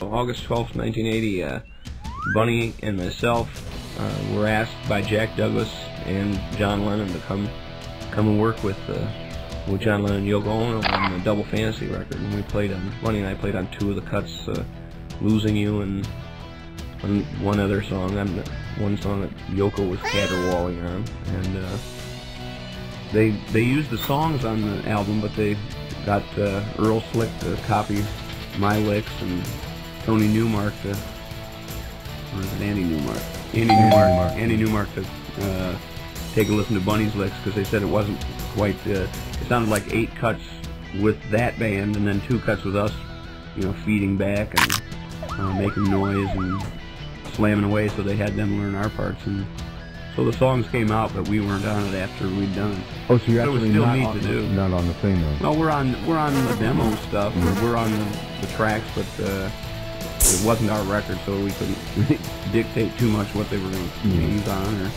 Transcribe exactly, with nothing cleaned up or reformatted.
August twelfth, nineteen eighty, uh, Bunny and myself uh, were asked by Jack Douglas and John Lennon to come come and work with uh, with John Lennon and Yoko Ono on the Double Fantasy record, and we played on Bunny and I played on two of the cuts, uh, "Losing You" and one, one other song. And one song that Yoko was caterwauling on, and uh, they they used the songs on the album, but they got uh, Earl Slick to copy my licks and Tony Newmark to, or is it Andy Newmark? Andy Newmark. Andy Newmark to uh, take a listen to Bunny's licks, because they said it wasn't quite, uh, it sounded like eight cuts with that band and then two cuts with us, you know, feeding back and uh, making noise and slamming away, so they had them learn our parts. And so the songs came out, but we weren't on it after we'd done it. Oh, so you're so actually still not, on to the, do. not on the thing, though? No, we're on, we're on the demo stuff, mm-hmm. we're on the, the tracks, but uh, it wasn't our record, so we couldn't dictate too much what they were going to use on. Or